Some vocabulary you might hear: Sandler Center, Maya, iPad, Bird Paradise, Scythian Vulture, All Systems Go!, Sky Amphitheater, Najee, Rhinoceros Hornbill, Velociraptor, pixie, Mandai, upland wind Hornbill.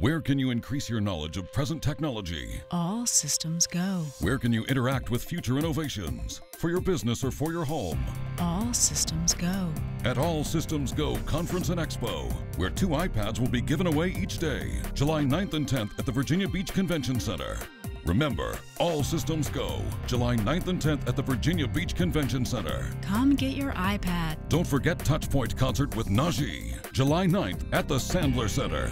Where can you increase your knowledge of present technology? All systems go. Where can you interact with future innovations? For your business or for your home? All systems go. At All Systems Go Conference and Expo, where 2 iPads will be given away each day, July 9th and 10th at the Virginia Beach Convention Center. Remember, All Systems Go, July 9th and 10th at the Virginia Beach Convention Center. Come get your iPad. Don't forget Touchpoint Concert with Najee, July 9th at the Sandler Center.